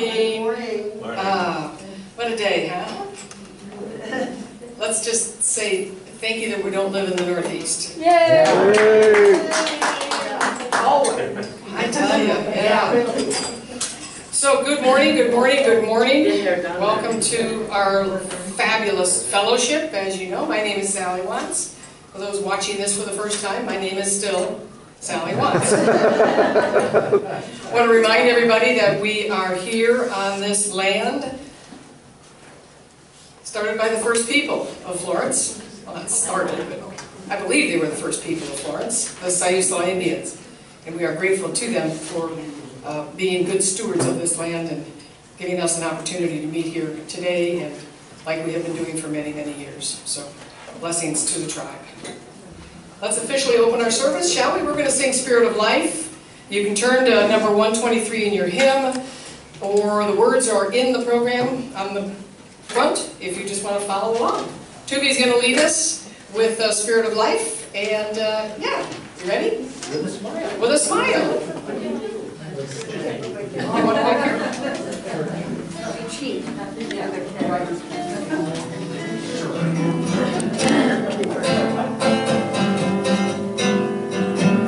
morning. Morning. What a day, huh? Let's just say thank you that we don't live in the Northeast. Yay! Always. I tell you, yeah. So good morning, good morning, good morning. Welcome to our fabulous fellowship. As you know, my name is Sally Watts. For those watching this for the first time, my name is still Sally Watts. I want to remind everybody that we are here on this land started by the first people of Florence. Well, not started, but I believe they were the first people of Florence, the Siuslo Indians. And we are grateful to them for being good stewards of this land and giving us an opportunity to meet here today, and like we have been doing for many, many years. So, blessings to the tribe. Let's officially open our service, shall we? We're going to sing Spirit of Life. You can turn to number 123 in your hymn, or the words are in the program on the front if you just want to follow along. Tuvia's going to lead us with Spirit of Life, and yeah, you ready? With a smile. With a smile.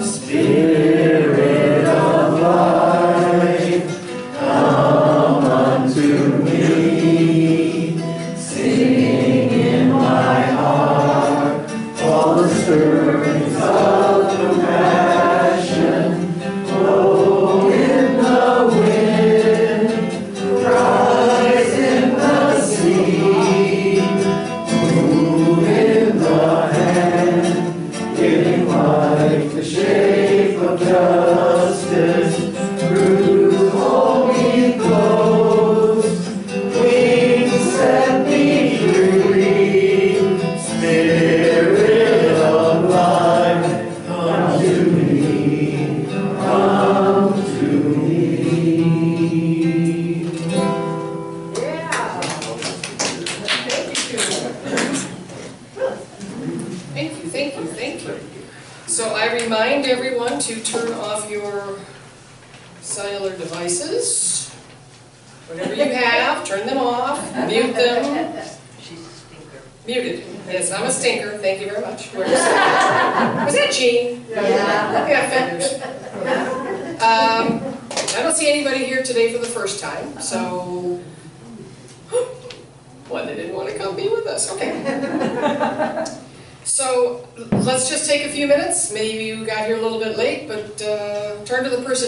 Spirit of life, come unto me, sing in my heart all the stirrings of the passion.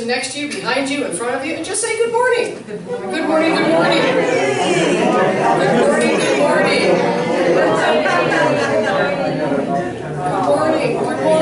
Next to you, behind you, in front of you, and just say good morning. Good morning, good morning, good morning. Good morning, good morning. Good morning, good morning, good morning.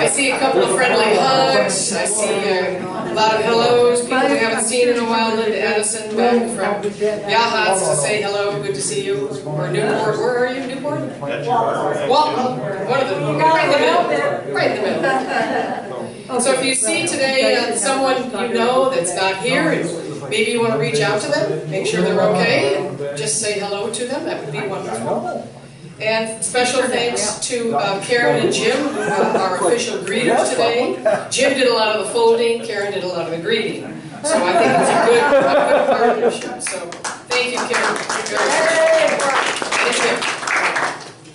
I see a couple of friendly hugs. I see a lot of hellos. We haven't seen in a while. Linda Addison back from Yahats to say hello, good to see you. Or Newport, where are you, Newport? Walpole, one of them, right in the middle. So if you see today someone you know that's not here, and maybe you want to reach out to them, make sure they're okay, and just say hello to them, that would be wonderful. And special thanks to Karen and Jim, who are our official greeters today. Jim did a lot of the folding, Karen did a lot of the greeting. So I think it's a good partnership. So thank you, Karen. Thank you.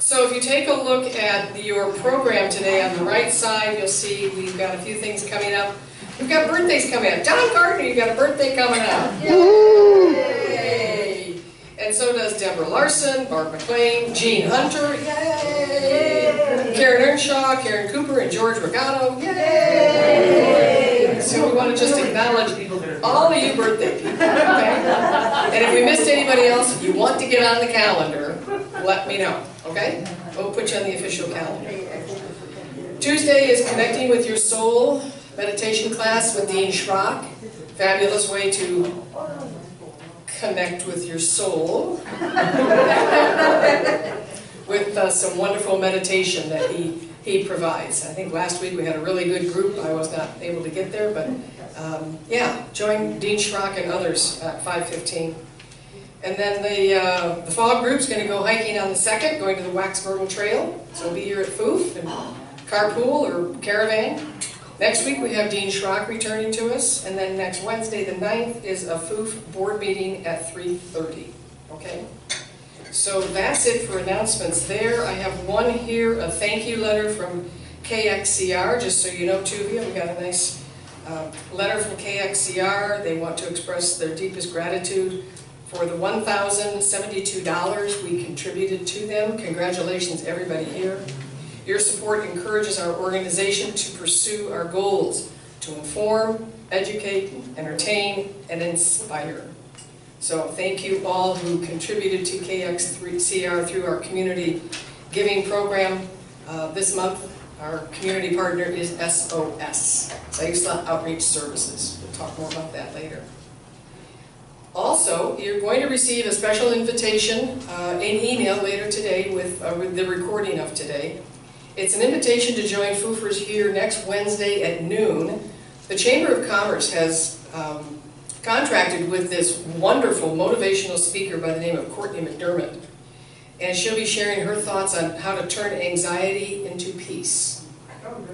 So if you take a look at your program today on the right side, you'll see we've got a few things coming up. We've got birthdays coming up. John Gardner, you've got a birthday coming up. Yay! And so does Deborah Larson, Bart McLean, Gene Hunter. Yay! Karen Earnshaw, Karen Cooper, and George Regado. Yay! So we want to just acknowledge all of you birthday people, okay? And if we missed anybody else, you want to get on the calendar, let me know, okay? We'll put you on the official calendar. Tuesday is Connecting with Your Soul meditation class with Dean Schrock. Fabulous way to connect with your soul with some wonderful meditation that he provides. I think last week we had a really good group. I was not able to get there, but yeah, join Dean Schrock and others at 5:15. And then the fog group's going to go hiking on the 2nd, going to the Wax Myrtle Trail. So be here at FUUF and carpool or caravan. Next week we have Dean Schrock returning to us, and then next Wednesday the 9th is a FUUF board meeting at 3:30. Okay? So that's it for announcements there. I have one here, a thank you letter from KXCR, just so you know, Tuvia, we got a nice letter from KXCR. They want to express their deepest gratitude for the $1,072 we contributed to them. Congratulations, everybody here. Your support encourages our organization to pursue our goals, to inform, educate, entertain, and inspire. So thank you all who contributed to KXCR through our community giving program. This month, our community partner is SOS, Siuslo Outreach Services. We'll talk more about that later. Also, you're going to receive a special invitation, an email later today with the recording of today. It's an invitation to join FUUFers here next Wednesday at noon. The Chamber of Commerce has contracted with this wonderful motivational speaker by the name of Courtney McDermott, and she'll be sharing her thoughts on how to turn anxiety into peace.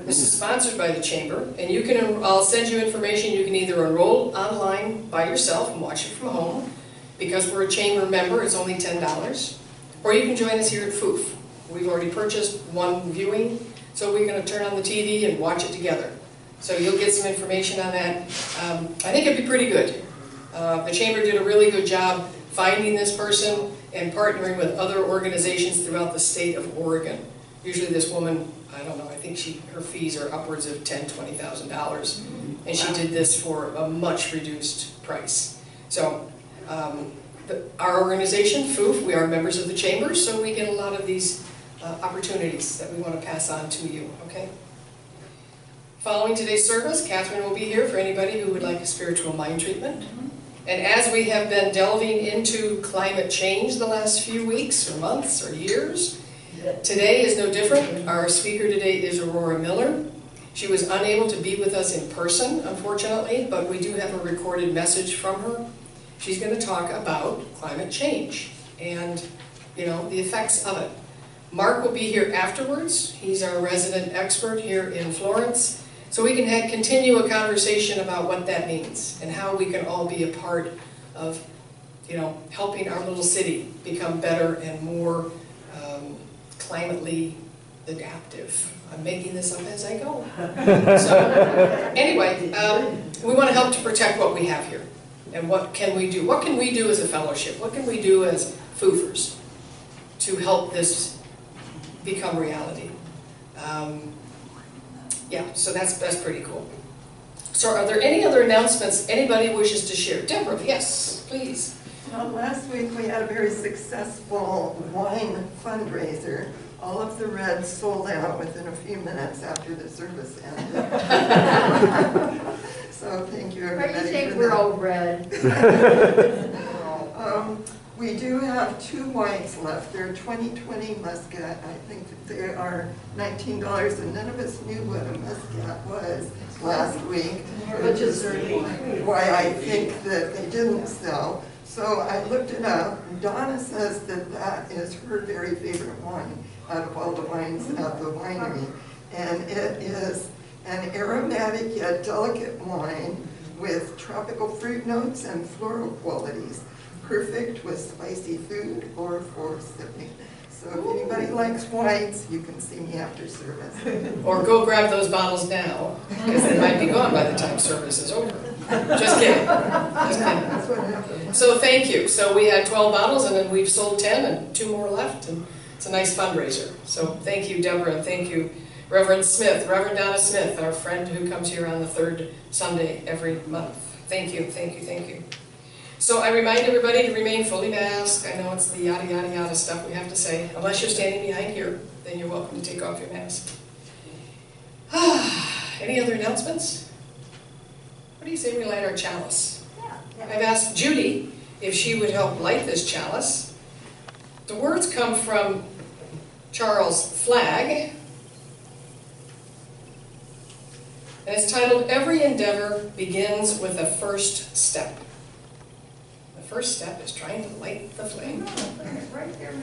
This is sponsored by the Chamber, and you can, I'll send you information. You can either enroll online by yourself and watch it from home, because we're a Chamber member, it's only $10, or you can join us here at FUUF. We've already purchased one viewing, so we're going to turn on the TV and watch it together. So you'll get some information on that. I think it'd be pretty good. The Chamber did a really good job finding this person and partnering with other organizations throughout the state of Oregon. Usually this woman, I don't know, I think her fees are upwards of $10,000, $20,000. And she did this for a much reduced price. So our organization, FUUF, we are members of the Chamber, so we get a lot of these opportunities that we want to pass on to you, okay? Following today's service, Catherine will be here for anybody who would like a spiritual mind treatment. And as we have been delving into climate change the last few weeks or months or years, today is no different. Our speaker today is Aurora Miller. She was unable to be with us in person, unfortunately, but we do have a recorded message from her. She's going to talk about climate change and, you know, the effects of it. Mark will be here afterwards. He's our resident expert here in Florence. So we can continue a conversation about what that means and how we can all be a part of, you know, helping our little city become better and more climately adaptive. I'm making this up as I go. So anyway, we want to help to protect what we have here. And what can we do? What can we do as a fellowship? What can we do as FUUFers to help this become reality? Yeah, so that's pretty cool. So are there any other announcements anybody wishes to share? Deborah, yes, please. Well, last week we had a very successful wine fundraiser. All of the reds sold out within a few minutes after the service ended. So thank you everybody. Why do you think we're all red? We do have two wines left. They're 2020 Muscat. I think that they are $19, and none of us knew what a Muscat was last week, which is why I think that they didn't sell. So I looked it up. Donna says that that is her very favorite wine out of all the wines at the winery, and it is an aromatic yet delicate wine with tropical fruit notes and floral qualities. Perfect with spicy food or for sipping. So if anybody likes wines, you can see me after service. Or go grab those bottles now, because they might be gone by the time service is over. Just kidding. Just kidding. That's what happened. So thank you. So we had 12 bottles, and then we've sold 10, and 2 more left, and it's a nice fundraiser. So thank you, Deborah, and thank you, Reverend Smith, Reverend Donna Smith, our friend who comes here on the 3rd Sunday every month. Thank you, thank you, thank you. So I remind everybody to remain fully masked. I know it's the yada, yada, yada stuff we have to say. Unless you're standing behind here, then you're welcome to take off your mask. Any other announcements? What do you say we light our chalice? Yeah. I've asked Judy if she would help light this chalice. The words come from Charles Flagg, and it's titled, "Every endeavor begins with a first step." first step is trying to light the flame. Right there.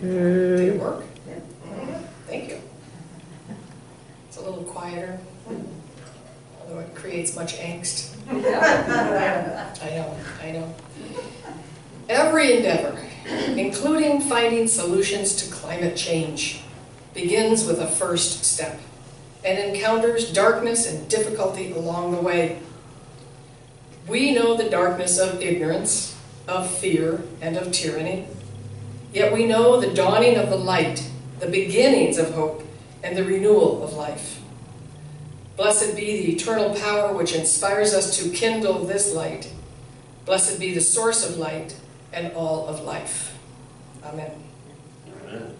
Did it work? Yeah. Thank you. It's a little quieter, although it creates much angst. I know. Every endeavor, including finding solutions to climate change, begins with a first step and encounters darkness and difficulty along the way. We know the darkness of ignorance, of fear, and of tyranny. Yet we know the dawning of the light, the beginnings of hope, and the renewal of life. Blessed be the eternal power which inspires us to kindle this light. Blessed be the source of light and all of life. Amen. Amen.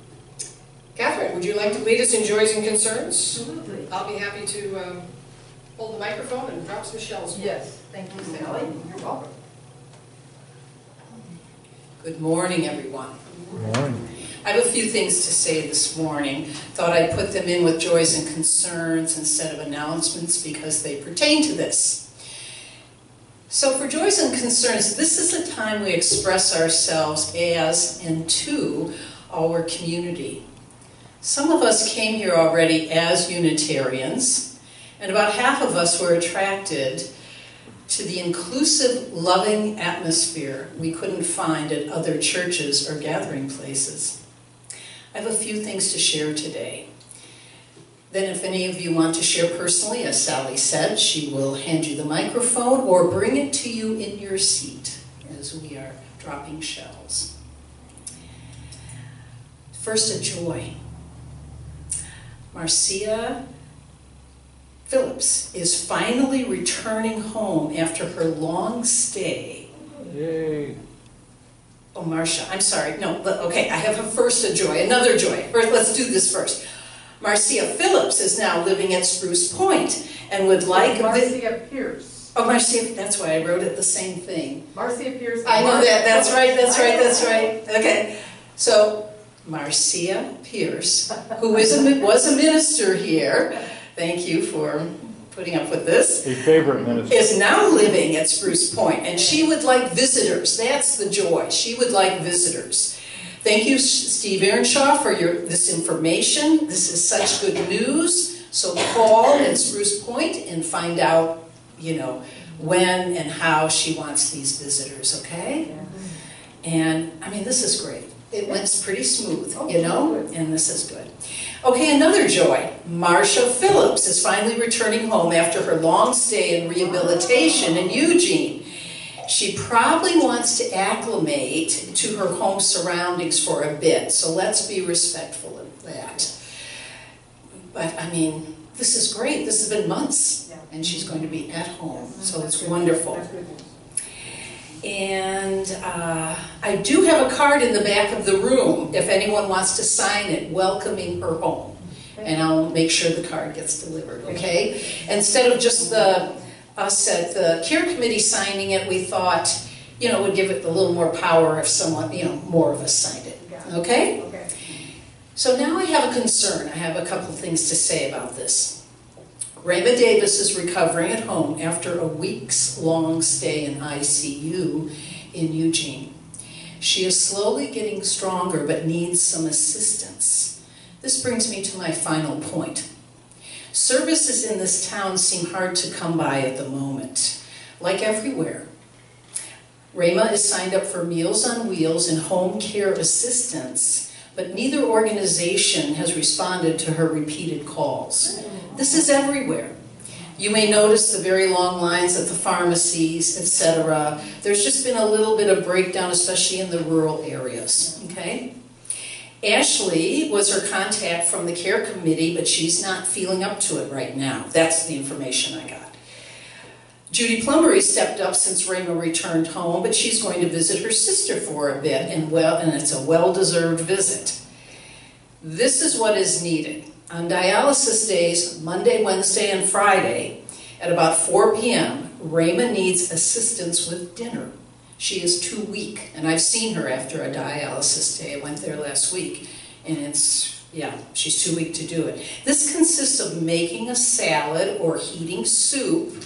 Catherine, would you like to lead us in joys and concerns? Absolutely. I'll be happy to hold the microphone and drop some shells. Yes, thank you, Sally. You're welcome. Good morning, everyone. Good morning. I have a few things to say this morning. Thought I'd put them in with joys and concerns instead of announcements because they pertain to this. So for joys and concerns, this is a time we express ourselves as and to our community. Some of us came here already as Unitarians, and about half of us were attracted to the inclusive, loving atmosphere we couldn't find at other churches or gathering places. I have a few things to share today. Then if any of you want to share personally, as Sally said, she will hand you the microphone or bring it to you in your seat as we are dropping shells. First, a joy. Marcia Phillips is finally returning home after her long stay. Yay. Oh, Marcia, I'm sorry. No, okay, I have another joy. First, let's do this first. Marcia Phillips is now living at Spruce Point and would like... Marcia Pierce. Oh, Marcia, that's why I wrote it the same thing. Marcia Pierce. I know that, that's right. Okay, so Marcia Pierce, who was a minister here, thank you for putting up with this. A favorite minister. Is now living at Spruce Point, and she would like visitors. That's the joy. She would like visitors. Thank you, Steve Earnshaw, for this information. This is such good news. So call at Spruce Point and find out, when and how she wants these visitors, okay? Yeah. And, this is great. It went pretty smooth, and this is good. Okay, another joy. Marcia Phillips is finally returning home after her long stay in rehabilitation in Eugene. She probably wants to acclimate to her home surroundings for a bit, so let's be respectful of that. But, this is great. This has been months, and she's going to be at home, so it's wonderful. And I do have a card in the back of the room if anyone wants to sign it, welcoming her home, and I'll make sure the card gets delivered, okay? Instead of just us at the care committee signing it, we thought, would give it a little more power if someone, more of us signed it. Okay? Okay. So now I have a concern. I have a couple things to say about this. Rayma Davis is recovering at home after a week's long stay in ICU in Eugene. She is slowly getting stronger but needs some assistance. This brings me to my final point. Services in this town seem hard to come by at the moment, like everywhere. Rayma is signed up for Meals on Wheels and home care assistance, but neither organization has responded to her repeated calls. This is everywhere. You may notice the very long lines at the pharmacies, etc. There's just been a little bit of breakdown, especially in the rural areas, okay? Ashley was her contact from the care committee, but she's not feeling up to it right now. That's the information I got. Judy Plumley stepped up since Rayma returned home, but she's going to visit her sister for a bit, and it's a well-deserved visit. This is what is needed. On dialysis days, Monday, Wednesday, and Friday, at about 4 p.m., Rayma needs assistance with dinner. She is too weak, and I've seen her after a dialysis day. I went there last week, and she's too weak to do it. This consists of making a salad or heating soup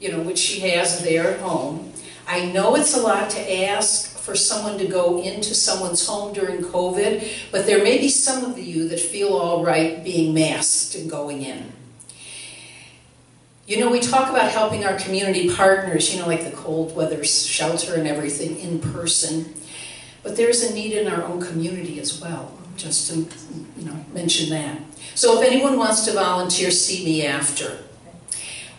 you know, which she has there at home. I know it's a lot to ask for someone to go into someone's home during COVID, but there may be some of you that feel all right being masked and going in. You know, we talk about helping our community partners, you know, like the cold weather shelter and everything in person, but there's a need in our own community as well, just to, you know, mention that. So if anyone wants to volunteer, see me after.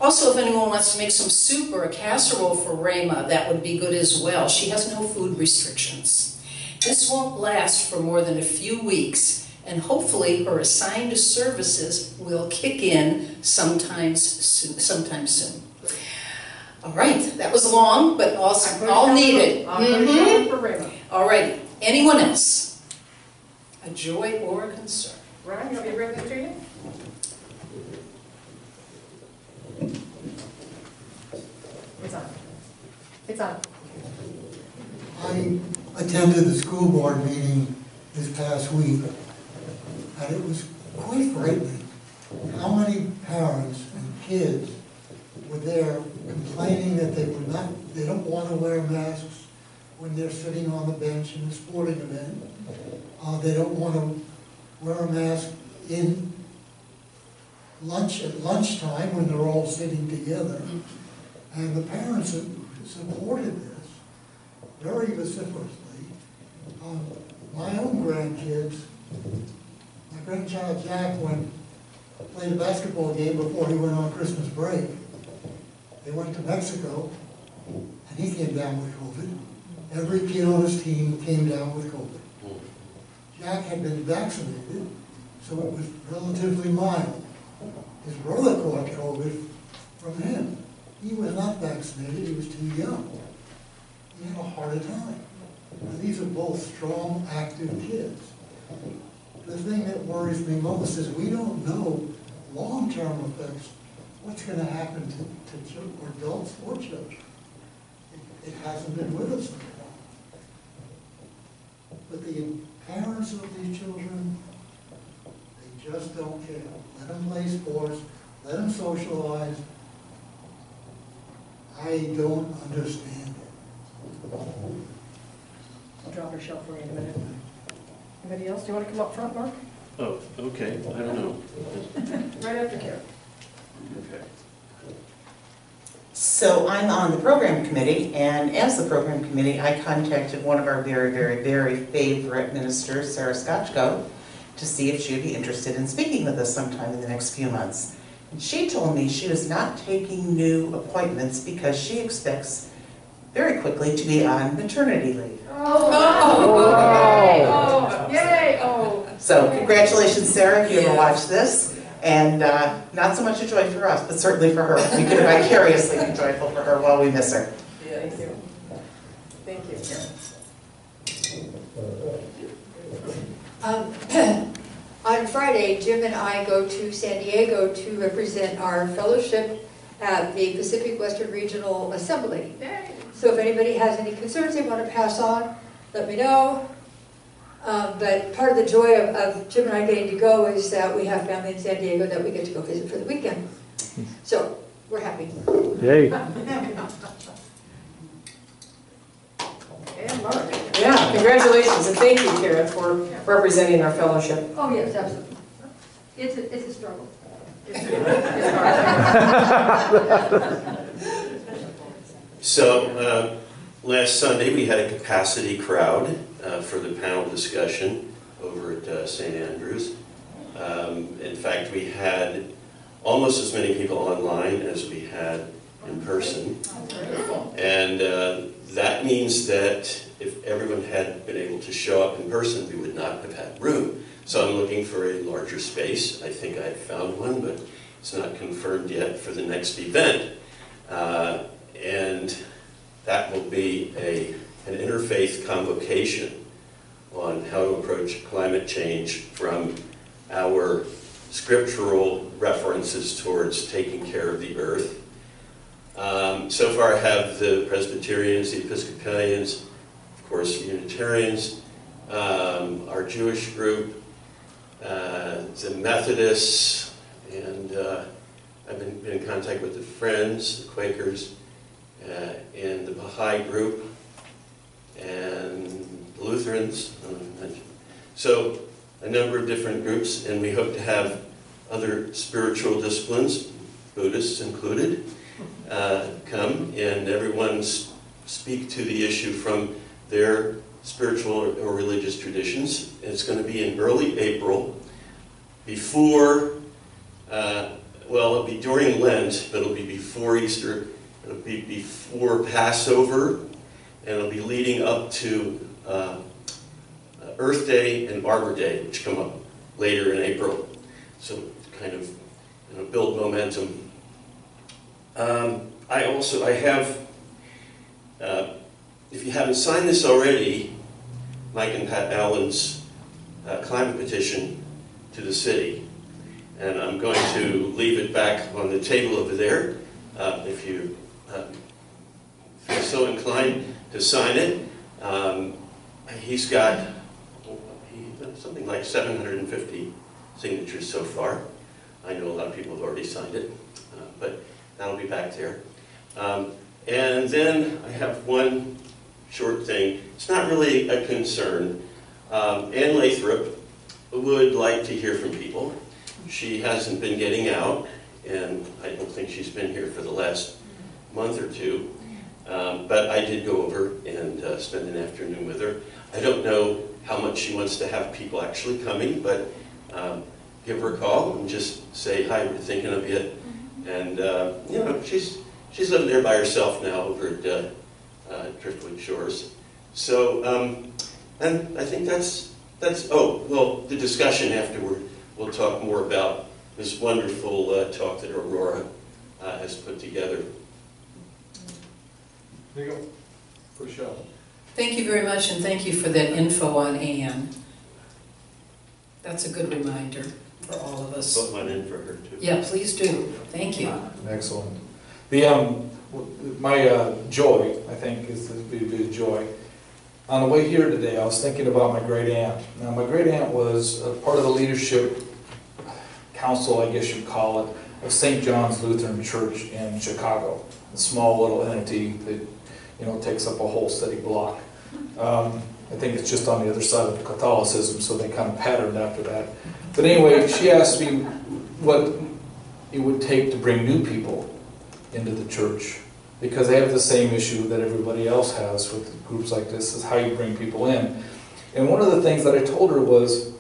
Also, if anyone wants to make some soup or a casserole for Rayma, that would be good as well. She has no food restrictions. This won't last for more than a few weeks, and hopefully her assigned services will kick in sometime soon. All right, that was long, but all needed. All right, anyone else? A joy or a concern? Ron, you want me to bring that to you? It's on. It's on. I attended the school board meeting this past week, and it was quite frightening. How many parents and kids were there complaining that they don't want to wear masks when they're sitting on the bench in a sporting event. They don't want to wear a mask in lunch at lunchtime when they're all sitting together. And the parents supported this very vociferously. My own grandkids, my grandchild Jack played a basketball game before he went on Christmas break. They went to Mexico, and he came down with COVID. Every kid on his team came down with COVID. Jack had been vaccinated, so it was relatively mild. His brother caught COVID from him. He was not vaccinated, he was too young. He had a harder time. And these are both strong, active kids. The thing that worries me most is we don't know long-term effects, what's going to happen to children, or adults or children. It hasn't been with us for a while. But the parents of these children, they just don't care. Let them play sports, let them socialize. I don't understand it. I'll drop your shelf for you in a minute. Anybody else? Do you want to come up front, Mark? Oh, okay. I don't know. Right after Karen. Okay. So I'm on the program committee, and as the program committee, I contacted one of our very, very, very favorite ministers, Sarah Scotchko, to see if she would be interested in speaking with us sometime in the next few months. And she told me she was not taking new appointments because she expects very quickly to be on maternity leave. Oh! Yay! Oh! So congratulations, Sarah, if you ever watch this. And not so much a joy for us, but certainly for her. We could vicariously be joyful for her while we miss her. Yeah, thank you. Thank you, Karen. On Friday, Jim and I go to San Diego to represent our fellowship at the Pacific Western Regional Assembly. Yay. So if anybody has any concerns they want to pass on, let me know. But part of the joy of Jim and I getting to go is that we have family in San Diego that we get to go visit for the weekend. So we're happy. Yay. And Mark. Yeah, congratulations, and thank you, Karen, for representing our fellowship. Oh, yes, absolutely. It's a struggle. It's hard. So, last Sunday we had a capacity crowd for the panel discussion over at St. Andrews. In fact, we had almost as many people online as we had in person. And that means that if everyone had been able to show up in person, we would not have had room. So I'm looking for a larger space. I think I found one, but it's not confirmed yet for the next event. And that will be an interfaith convocation on how to approach climate change from our scriptural references towards taking care of the earth. So far I have the Presbyterians, the Episcopalians, of course Unitarians, our Jewish group, the Methodists, and I've been in contact with the Friends, the Quakers, and the Baha'i group, and Lutherans. So a number of different groups, and we hope to have other spiritual disciplines, Buddhists included, come and everyone speak to the issue from their spiritual or religious traditions. It's going to be in early April, before, well, it'll be during Lent, but it'll be before Easter, it'll be before Passover, and it'll be leading up to Earth Day and Arbor Day, which come up later in April. So kind of, you know, build momentum. I have, if you haven't signed this already, Mike and Pat Allen's climate petition to the city. And I'm going to leave it back on the table over there. If you feel so inclined to sign it, he's got something like 750 signatures so far. I know a lot of people have already signed it, but that'll be back there. And then I have one short thing. It's not really a concern. Ann Lathrop would like to hear from people. She hasn't been getting out, and I don't think she's been here for the last month or two. But I did go over and spend an afternoon with her. I don't know how much she wants to have people actually coming, but give her a call and just say, hi, we're thinking of you. And, you know, she's living there by herself now over at Driftwood Shores. So, and I think that's, oh, well, the discussion afterward, we'll talk more about this wonderful talk that Aurora has put together. There you go. Rochelle. Thank you very much, and thank you for that info on Anne. That's a good reminder for all of us. Put one in for her, too. Yeah, please do. Thank you. Excellent. The, my joy, I think, is the joy. On the way here today, I was thinking about my great-aunt. Now, my great-aunt was a part of the leadership council, I guess you'd call it, of St. John's Lutheran Church in Chicago, a small little entity that, you know, takes up a whole city block. I think it's just on the other side of Catholicism, so they kind of patterned after that. But anyway, she asked me what it would take to bring new people into the church, because they have the same issue that everybody else has with groups like this, is how you bring people in. And one of the things that I told her was,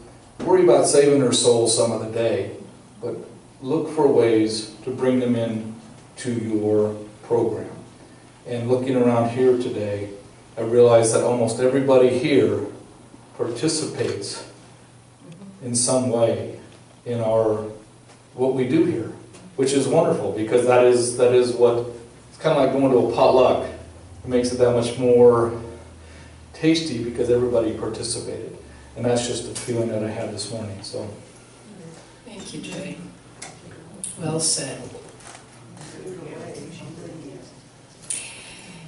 worry about saving their soul some of the day, but look for ways to bring them in to your program. And looking around here today, I realized that almost everybody here participates in some way in our, what we do here, which is wonderful, because that is what, it's kind of like going to a potluck. It makes it that much more tasty because everybody participated. And that's just the feeling that I had this morning, so. Thank you, Jay. Well said.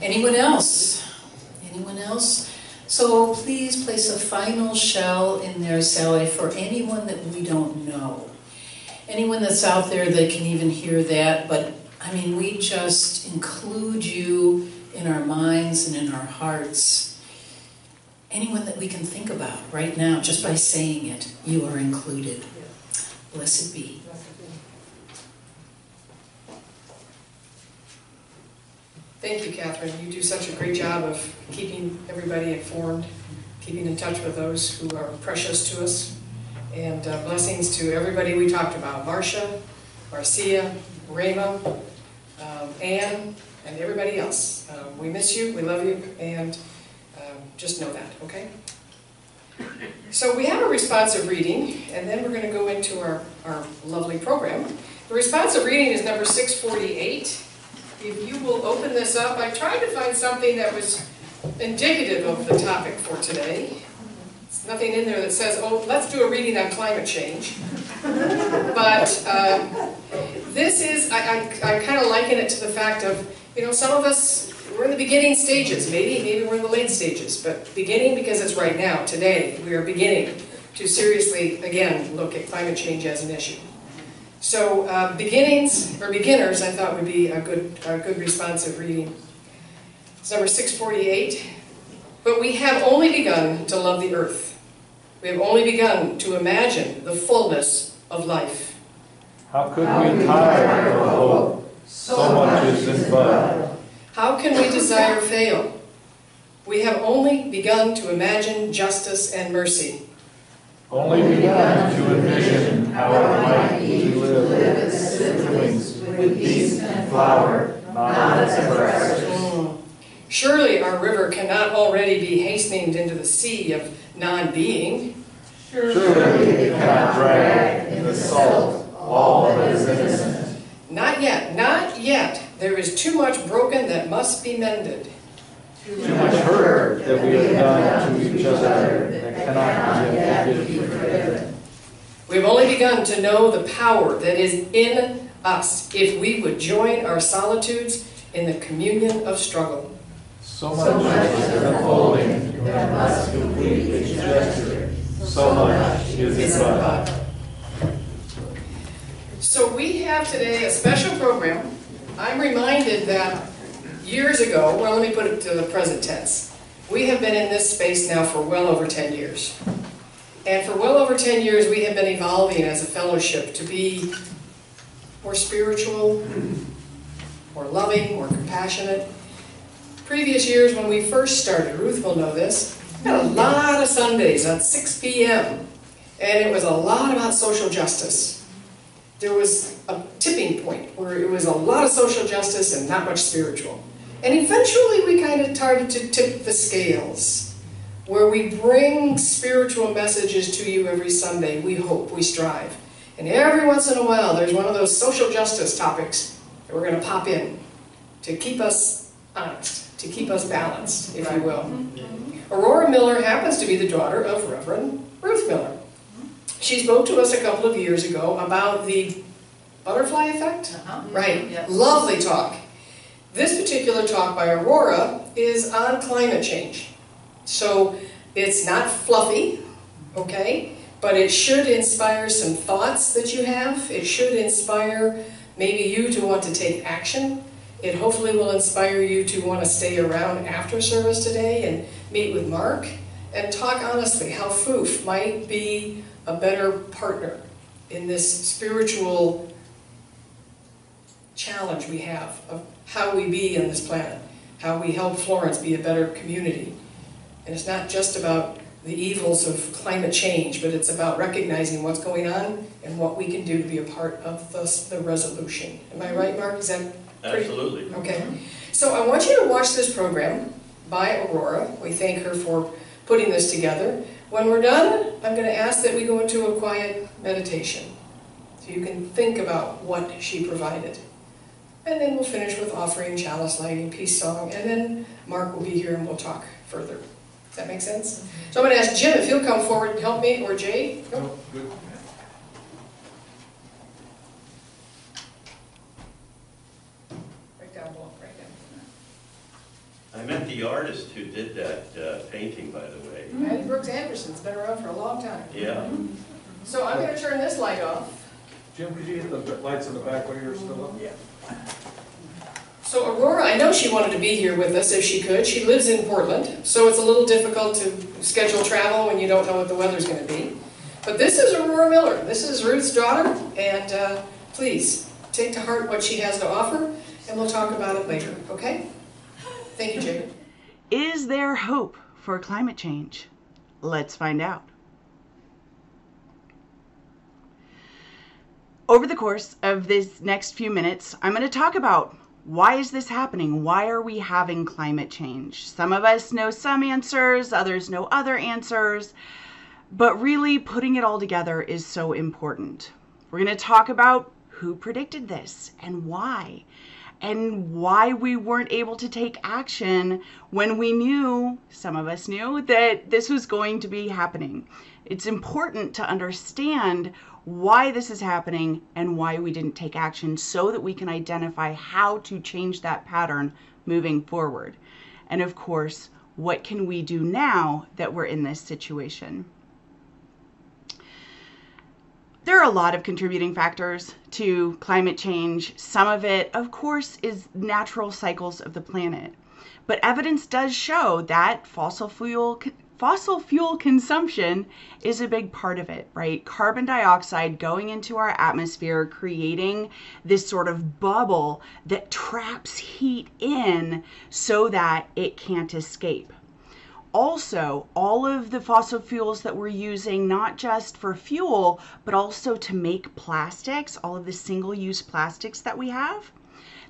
Anyone else? Anyone else? So please place a final shell in there, Sally, for anyone that we don't know. Anyone that's out there that can even hear that, but I mean, we just include you in our minds and in our hearts. Anyone that we can think about right now, just by saying it, you are included. Blessed be. Thank you, Catherine. You do such a great job of keeping everybody informed, keeping in touch with those who are precious to us, and blessings to everybody we talked about, Marcia, Marcia, Rayma, Anne, and everybody else. We miss you, we love you, and just know that, okay? So we have a responsive reading, and then we're going to go into our lovely program. The responsive reading is number 648. If you will open this up, I tried to find something that was indicative of the topic for today. There's nothing in there that says, oh, let's do a reading on climate change. But this is, I kind of liken it to the fact of, you know, some of us, we're in the beginning stages, maybe we're in the late stages, but beginning because it's right now, today, we are beginning to seriously, again, look at climate change as an issue. So beginners, I thought, would be a good responsive reading. It's number 648. But we have only begun to love the earth. We have only begun to imagine the fullness of life. How could we tire of hope? So much is in bud. How can we desire fail? We have only begun to imagine justice and mercy. Only begun to envision how it might be to live as siblings with beast and flower, not as oppressors. Surely our river cannot already be hastened into the sea of non-being. Surely it cannot drag in the salt all that is innocent. Not yet. There is too much broken that must be mended. Too much hurt that we have done to each other that cannot yet be forgiven. We have only begun to know the power that is in us if we would join our solitudes in the communion of struggle. So much is unfolding that must complete its gesture. So much is in love. So we have today a special program. I'm reminded that years ago, well, let me put it to the present tense. We have been in this space now for well over 10 years. And for well over 10 years, we have been evolving as a fellowship to be more spiritual, more loving, more compassionate. Previous years, when we first started, Ruth will know this, we had a lot of Sundays at 6 p.m. and it was a lot about social justice. There was a tipping point where it was a lot of social justice and not much spiritual. And eventually we kind of started to tip the scales, where we bring spiritual messages to you every Sunday. We hope, we strive. And every once in a while, there's one of those social justice topics that we're going to pop in to keep us honest, to keep us balanced, if you will. Aurora Miller happens to be the daughter of Reverend Ruth Miller. She spoke to us a couple of years ago about the butterfly effect. Right. Yes. Lovely talk. This particular talk by Aurora is on climate change. So it's not fluffy, okay? But it should inspire some thoughts that you have. It should inspire maybe you to want to take action. It hopefully will inspire you to want to stay around after service today and meet with Mark and talk honestly how FUUF might be a better partner in this spiritual challenge we have of how we be on this planet, how we help Florence be a better community. And it's not just about the evils of climate change, but it's about recognizing what's going on and what we can do to be a part of the resolution. Am I right, Mark? Is that absolutely. Okay. So I want you to watch this program by Aurora. We thank her for putting this together. When we're done, I'm going to ask that we go into a quiet meditation so you can think about what she provided. And then we'll finish with offering, chalice lighting, peace song, and then Mark will be here and we'll talk further. Does that make sense? So I'm going to ask Jim if he'll come forward and help me, or Jay. Nope. Oh, good. I met the artist who did that painting, by the way. Patty Brooks Anderson's been around for a long time. Yeah. So I'm going to turn this light off. Jim, could you hit the lights in the back while you're still up? Yeah. So Aurora, I know she wanted to be here with us if she could. She lives in Portland, so it's a little difficult to schedule travel when you don't know what the weather's going to be. But this is Aurora Miller. This is Ruth's daughter, and please take to heart what she has to offer, and we'll talk about it later, okay? Thank you, Jay. Is there hope for climate change? Let's find out. Over the course of this next few minutes, I'm going to talk about why is this happening? Why are we having climate change? Some of us know some answers, others know other answers, but really putting it all together is so important. We're going to talk about who predicted this and why we weren't able to take action when we knew, some of us knew, that this was going to be happening. It's important to understand why this is happening and why we didn't take action so that we can identify how to change that pattern moving forward. And of course, what can we do now that we're in this situation? There are a lot of contributing factors to climate change. Some of it, of course, is natural cycles of the planet. But evidence does show that fossil fuel consumption is a big part of it, right? Carbon dioxide going into our atmosphere, creating this sort of bubble that traps heat in so that it can't escape. Also, all of the fossil fuels that we're using, not just for fuel, but also to make plastics, all of the single-use plastics that we have,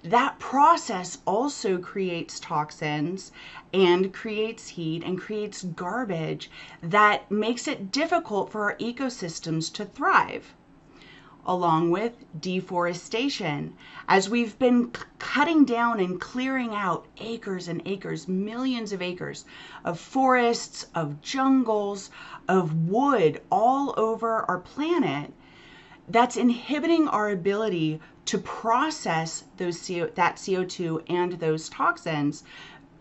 that process also creates toxins and creates heat and creates garbage that makes it difficult for our ecosystems to thrive. Along with deforestation, as we've been cutting down and clearing out acres and acres, millions of acres of forests, of jungles, of wood all over our planet, that's inhibiting our ability to process those CO2 and those toxins.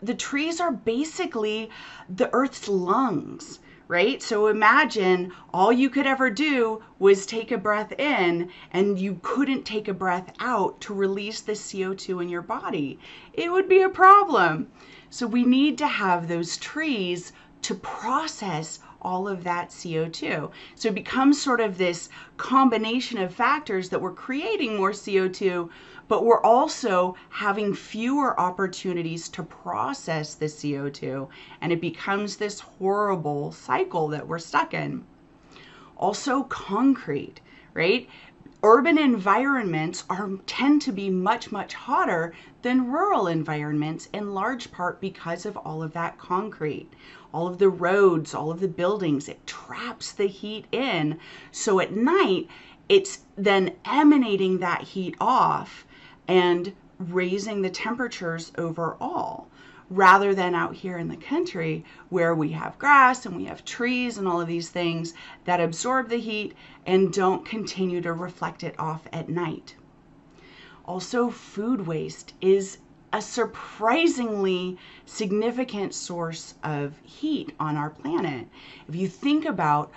The trees are basically the Earth's lungs, right? So imagine all you could ever do was take a breath in and you couldn't take a breath out to release the CO2 in your body. It would be a problem. So we need to have those trees to process all of that CO2. So it becomes sort of this combination of factors that we're creating more CO2, but we're also having fewer opportunities to process the CO2, and it becomes this horrible cycle that we're stuck in. Also concrete, right? Urban environments tend to be much, much hotter than rural environments, in large part because of all of that concrete. All of the roads, all of the buildings, it traps the heat in. So at night, it's then emanating that heat off and raising the temperatures overall, rather than out here in the country where we have grass and we have trees and all of these things that absorb the heat and don't continue to reflect it off at night. Also, food waste is a surprisingly significant source of heat on our planet. If you think about,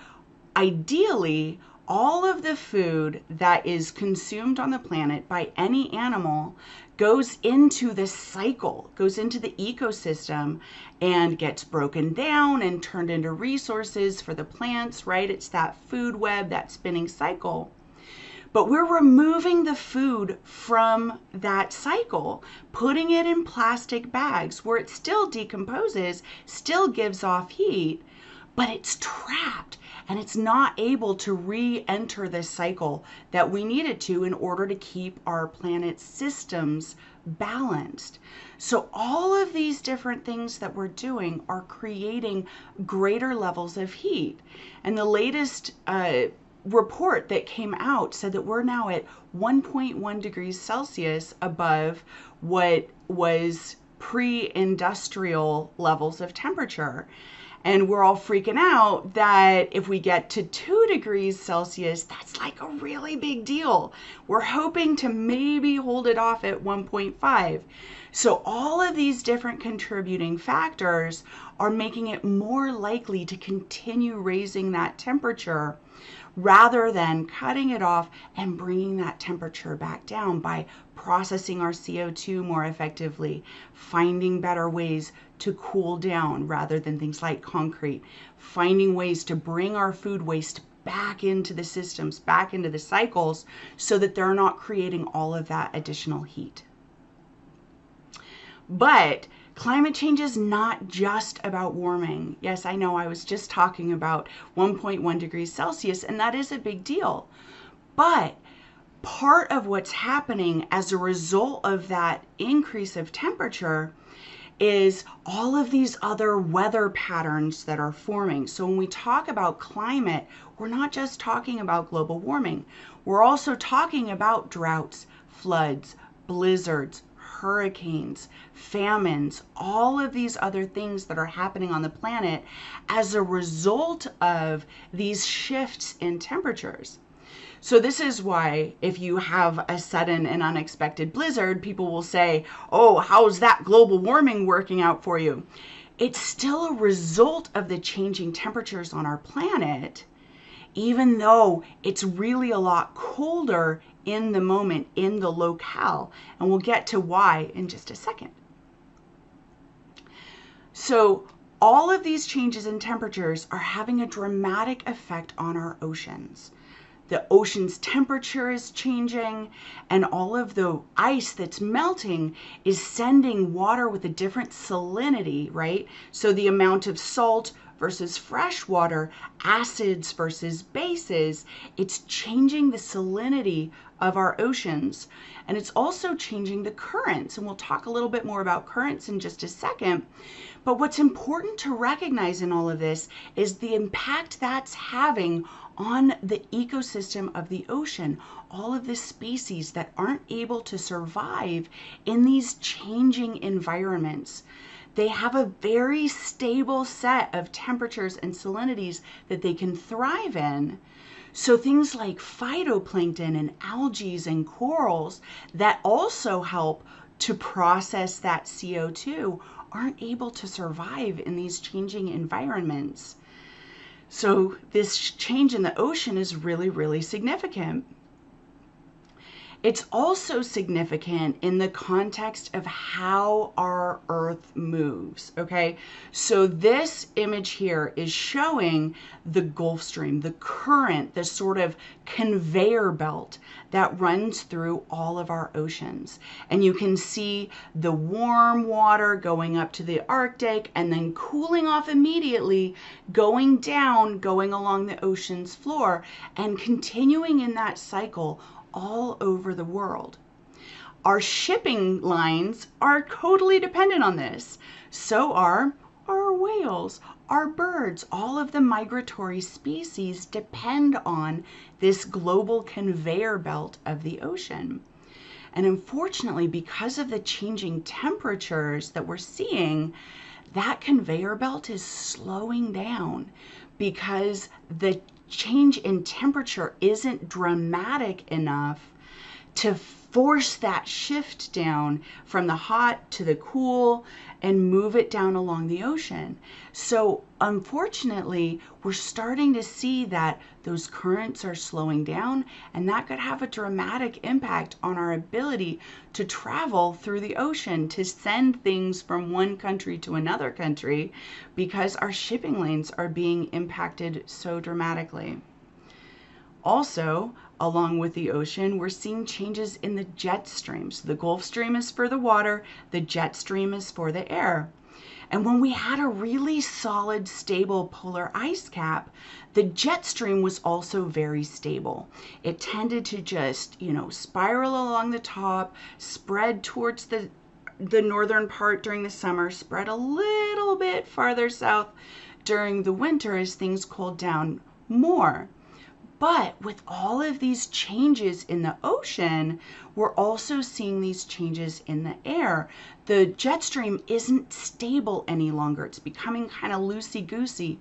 ideally, all of the food that is consumed on the planet by any animal goes into the cycle, goes into the ecosystem and gets broken down and turned into resources for the plants, right? It's that food web, that spinning cycle. But we're removing the food from that cycle, putting it in plastic bags where it still decomposes, still gives off heat, but it's trapped. And it's not able to re-enter the cycle that we need it to in order to keep our planet's systems balanced. So all of these different things that we're doing are creating greater levels of heat. And the latest report that came out said that we're now at 1.1 degrees Celsius above what was pre-industrial levels of temperature. And we're all freaking out that if we get to 2 degrees Celsius, that's like a really big deal. We're hoping to maybe hold it off at 1.5. So all of these different contributing factors are making it more likely to continue raising that temperature rather than cutting it off and bringing that temperature back down by processing our CO2 more effectively, finding better ways to cool down rather than things like concrete, finding ways to bring our food waste back into the systems, back into the cycles, so that they're not creating all of that additional heat. But climate change is not just about warming. Yes, I know I was just talking about 1.1 degrees Celsius, and that is a big deal. But part of what's happening as a result of that increase of temperature is all of these other weather patterns that are forming. So when we talk about climate, we're not just talking about global warming. We're also talking about droughts, floods, blizzards, hurricanes, famines, all of these other things that are happening on the planet as a result of these shifts in temperatures. So this is why if you have a sudden and unexpected blizzard, people will say, oh, how's that global warming working out for you? It's still a result of the changing temperatures on our planet. even though it's really a lot colder in the moment, in the locale. And we'll get to why in just a second. So all of these changes in temperatures are having a dramatic effect on our oceans. The ocean's temperature is changing, and all of the ice that's melting is sending water with a different salinity, right? So the amount of salt versus fresh water, acids versus bases, it's changing the salinity of our oceans. And it's also changing the currents. And we'll talk a little bit more about currents in just a second. But what's important to recognize in all of this is the impact that's having on the ecosystem of the ocean, all of the species that aren't able to survive in these changing environments. They have a very stable set of temperatures and salinities that they can thrive in. So things like phytoplankton and algae and corals that also help to process that CO2 aren't able to survive in these changing environments. So this change in the ocean is really, really significant. It's also significant in the context of how our Earth moves, okay? So this image here is showing the Gulf Stream, the current, the sort of conveyor belt that runs through all of our oceans. And you can see the warm water going up to the Arctic and then cooling off immediately, going down, going along the ocean's floor, and continuing in that cycle all over the world. Our shipping lines are totally dependent on this. So are our whales, our birds, all of the migratory species depend on this global conveyor belt of the ocean. And unfortunately, because of the changing temperatures that we're seeing, that conveyor belt is slowing down because the change in temperature isn't dramatic enough to force that shift down from the hot to the cool and move it down along the ocean. So unfortunately, we're starting to see that those currents are slowing down, and that could have a dramatic impact on our ability to travel through the ocean, to send things from one country to another country, because our shipping lanes are being impacted so dramatically. Also, along with the ocean, we're seeing changes in the jet streams. The Gulf Stream is for the water, the jet stream is for the air. And when we had a really solid, stable polar ice cap, the jet stream was also very stable. It tended to just, you know, spiral along the top, spread towards the northern part during the summer, spread a little bit farther south during the winter as things cooled down more. But with all of these changes in the ocean, we're also seeing these changes in the air. The jet stream isn't stable any longer. It's becoming kind of loosey-goosey,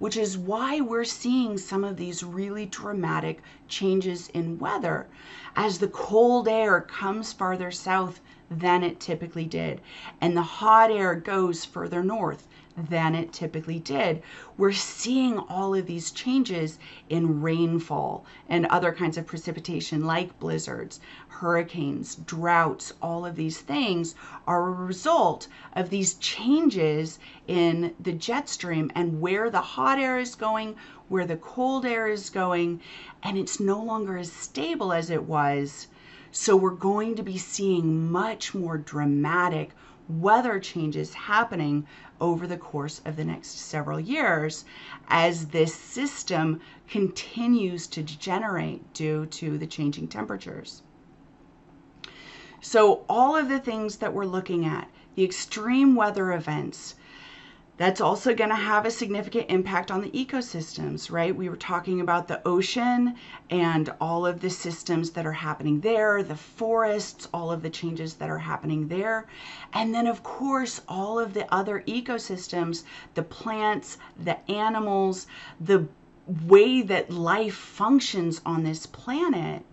which is why we're seeing some of these really dramatic changes in weather as the cold air comes farther south than it typically did, and the hot air goes further north than it typically did. We're seeing all of these changes in rainfall and other kinds of precipitation like blizzards, hurricanes, droughts. All of these things are a result of these changes in the jet stream and where the hot air is going, where the cold air is going, and it's no longer as stable as it was. So we're going to be seeing much more dramatic weather changes happening over the course of the next several years as this system continues to degenerate due to the changing temperatures. So all of the things that we're looking at, the extreme weather events, that's also going to have a significant impact on the ecosystems, right? We were talking about the ocean and all of the systems that are happening there, the forests, all of the changes that are happening there. And then, of course, all of the other ecosystems, the plants, the animals, the way that life functions on this planet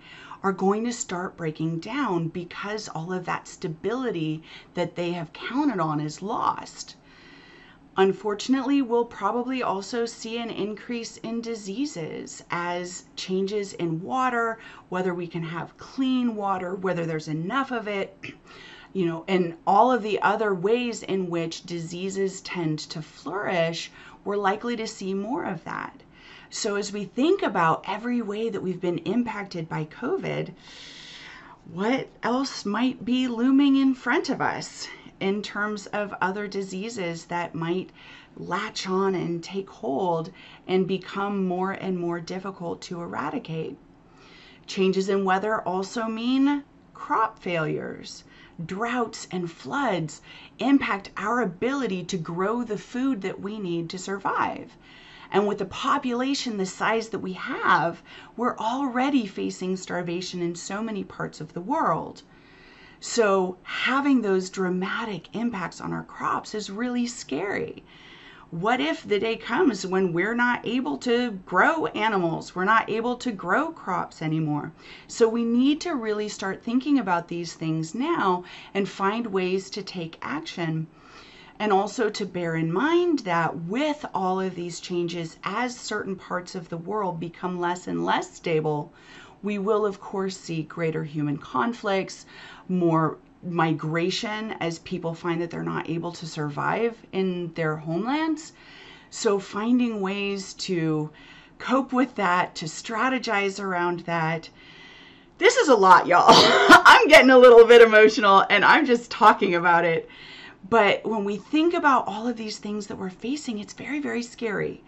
are going to start breaking down because all of that stability that they have counted on is lost. Unfortunately, we'll probably also see an increase in diseases as changes in water, whether we can have clean water, whether there's enough of it, you know, and all of the other ways in which diseases tend to flourish, we're likely to see more of that. So as we think about every way that we've been impacted by COVID, what else might be looming in front of us in terms of other diseases that might latch on and take hold and become more and more difficult to eradicate? Changes in weather also mean crop failures. Droughts and floods impact our ability to grow the food that we need to survive. And with the population the size that we have, we're already facing starvation in so many parts of the world. So having those dramatic impacts on our crops is really scary. What if the day comes when we're not able to grow animals, we're not able to grow crops anymore? So we need to really start thinking about these things now and find ways to take action. And also to bear in mind that with all of these changes, as certain parts of the world become less and less stable, we will, of course, see greater human conflicts, more migration as people find that they're not able to survive in their homelands. So finding ways to cope with that, to strategize around that. This is a lot, y'all. I'm getting a little bit emotional and I'm just talking about it. But when we think about all of these things that we're facing, it's very, very scary.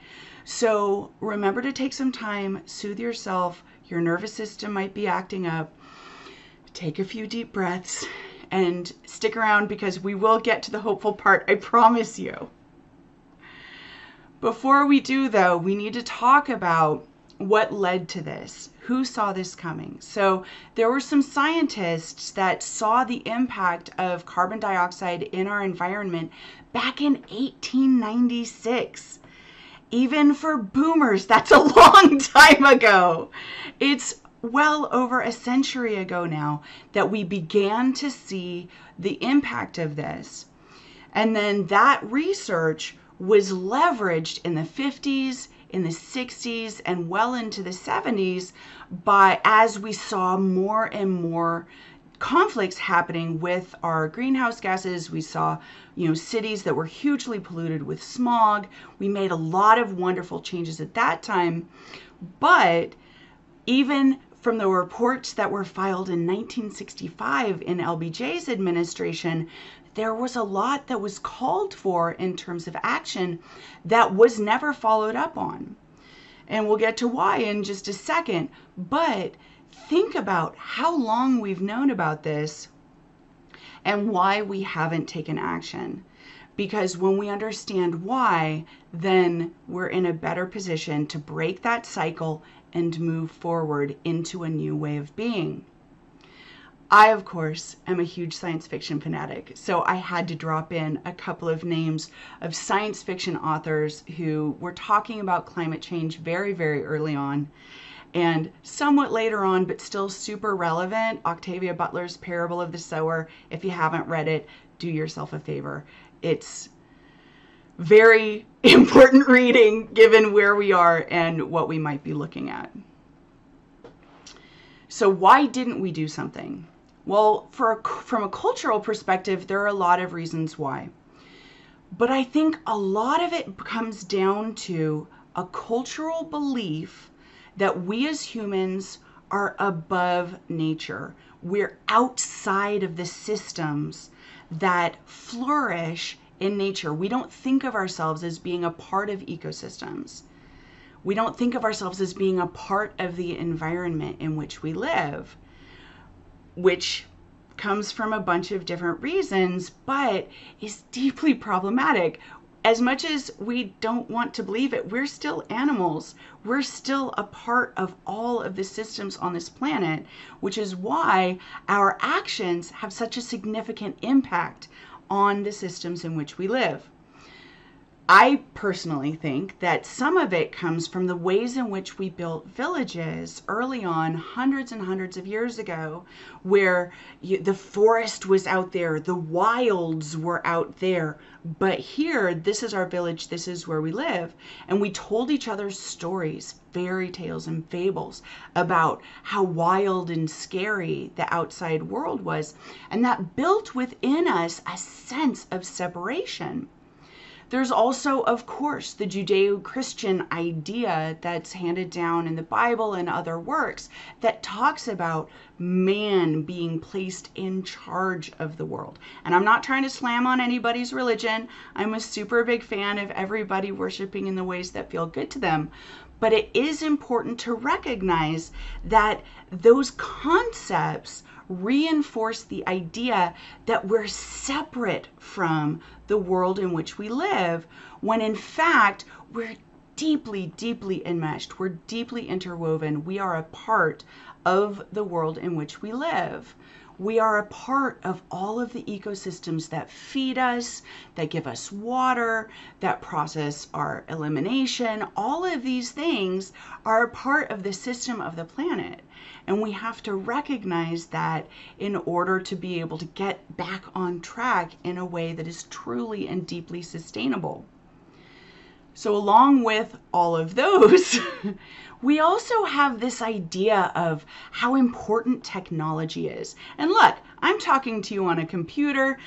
So remember to take some time, soothe yourself. Your nervous system might be acting up. Take a few deep breaths and stick around because we will get to the hopeful part, I promise you. Before we do, though, we need to talk about what led to this. Who saw this coming? So there were some scientists that saw the impact of carbon dioxide in our environment back in 1896. Even for boomers, that's a long time ago. It's well over a century ago now that we began to see the impact of this. And then that research was leveraged in the 50s, in the 60s, and well into the 70s as we saw more and more conflicts happening with our greenhouse gases. We saw, you know, cities that were hugely polluted with smog. We made a lot of wonderful changes at that time. But even from the reports that were filed in 1965 in LBJ's administration, there was a lot that was called for in terms of action that was never followed up on. And we'll get to why in just a second. But think about how long we've known about this and why we haven't taken action. Because when we understand why, then we're in a better position to break that cycle and move forward into a new way of being. I, of course, am a huge science fiction fanatic, so I had to drop in a couple of names of science fiction authors who were talking about climate change very, very early on. And somewhat later on, but still super relevant, Octavia Butler's Parable of the Sower. If you haven't read it, do yourself a favor. It's very important reading given where we are and what we might be looking at. So why didn't we do something? Well, from a cultural perspective, there are a lot of reasons why. But I think a lot of it comes down to a cultural belief that we as humans are above nature. We're outside of the systems that flourish in nature. We don't think of ourselves as being a part of ecosystems. We don't think of ourselves as being a part of the environment in which we live, which comes from a bunch of different reasons, but is deeply problematic. As much as we don't want to believe it, we're still animals. We're still a part of all of the systems on this planet, which is why our actions have such a significant impact on the systems in which we live. I personally think that some of it comes from the ways in which we built villages early on, hundreds and hundreds of years ago, where the forest was out there, the wilds were out there. But here, this is our village, this is where we live. And we told each other stories, fairy tales and fables about how wild and scary the outside world was. And that built within us a sense of separation. There's also, of course, the Judeo-Christian idea that's handed down in the Bible and other works that talks about man being placed in charge of the world. And I'm not trying to slam on anybody's religion. I'm a super big fan of everybody worshiping in the ways that feel good to them. But it is important to recognize that those concepts reinforce the idea that we're separate from the world in which we live, when in fact we're deeply, deeply enmeshed, we're deeply interwoven, we are a part of the world in which we live. We are a part of all of the ecosystems that feed us, that give us water, that process our elimination. All of these things are a part of the system of the planet. And we have to recognize that in order to be able to get back on track in a way that is truly and deeply sustainable. So along with all of those, we also have this idea of how important technology is. And look, I'm talking to you on a computer.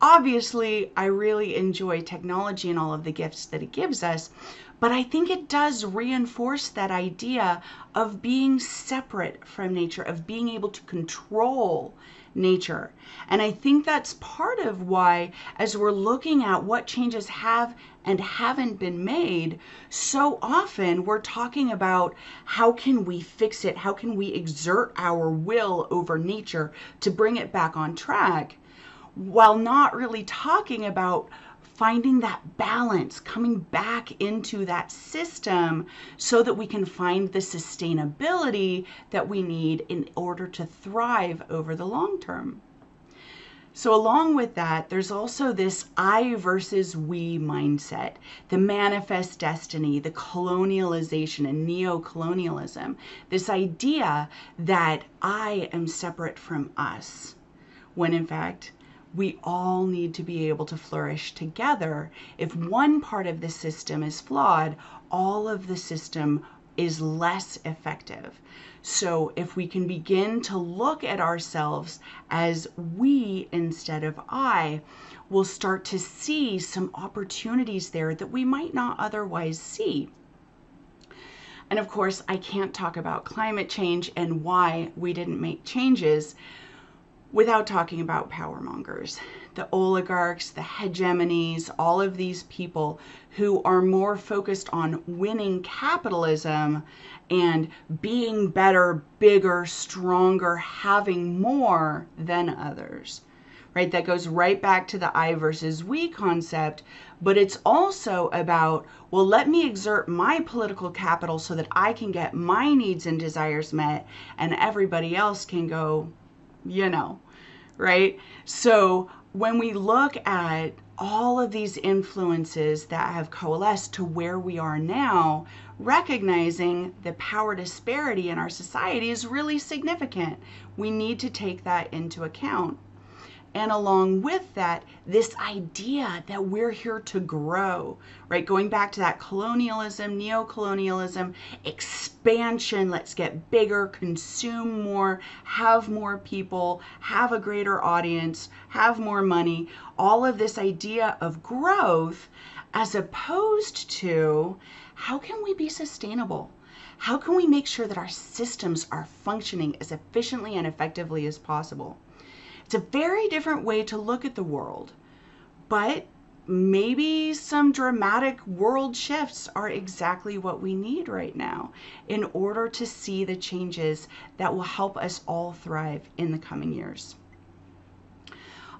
Obviously, I really enjoy technology and all of the gifts that it gives us, but I think it does reinforce that idea of being separate from nature, of being able to control nature. And I think that's part of why, as we're looking at what changes have and haven't been made, so often we're talking about how can we fix it? How can we exert our will over nature to bring it back on track, while not really talking about finding that balance, coming back into that system so that we can find the sustainability that we need in order to thrive over the long term. So along with that, there's also this I versus we mindset, the manifest destiny, the colonialization and neocolonialism, this idea that I am separate from us, when in fact, we all need to be able to flourish together. If one part of the system is flawed, all of the system is less effective. So if we can begin to look at ourselves as we instead of I, we'll start to see some opportunities there that we might not otherwise see. And of course, I can't talk about climate change and why we didn't make changes without talking about power mongers, the oligarchs, the hegemonies, all of these people who are more focused on winning capitalism and being better, bigger, stronger, having more than others, right? That goes right back to the I versus we concept, but it's also about, well, let me exert my political capital so that I can get my needs and desires met and everybody else can go, you know, right? So when we look at all of these influences that have coalesced to where we are now, recognizing the power disparity in our society is really significant. We need to take that into account. And along with that, this idea that we're here to grow, right? Going back to that colonialism, neocolonialism, expansion, let's get bigger, consume more, have more people, have a greater audience, have more money, all of this idea of growth, as opposed to how can we be sustainable? How can we make sure that our systems are functioning as efficiently and effectively as possible? It's a very different way to look at the world, but maybe some dramatic world shifts are exactly what we need right now in order to see the changes that will help us all thrive in the coming years.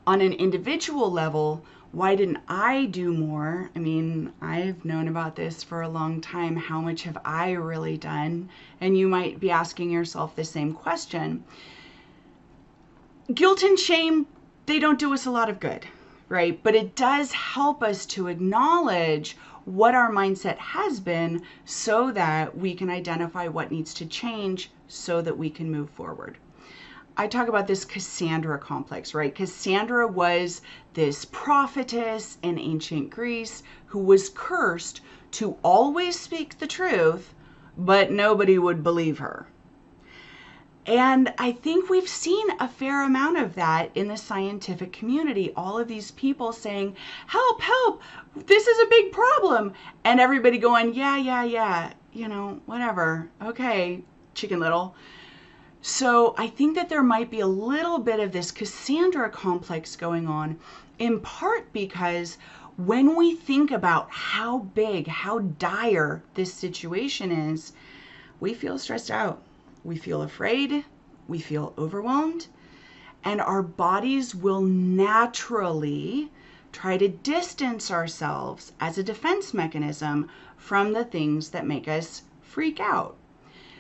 On an individual level, why didn't I do more? I mean, I've known about this for a long time. How much have I really done? And you might be asking yourself the same question. Guilt and shame, they don't do us a lot of good, right? But it does help us to acknowledge what our mindset has been so that we can identify what needs to change so that we can move forward. I talk about this Cassandra complex, right? Cassandra was this prophetess in ancient Greece who was cursed to always speak the truth, but nobody would believe her. And I think we've seen a fair amount of that in the scientific community. All of these people saying, help, help, this is a big problem. And everybody going, yeah, yeah, yeah, you know, whatever. Okay, Chicken Little. So I think that there might be a little bit of this Cassandra complex going on, in part because when we think about how big, how dire this situation is, we feel stressed out. We feel afraid, we feel overwhelmed, and our bodies will naturally try to distance ourselves as a defense mechanism from the things that make us freak out.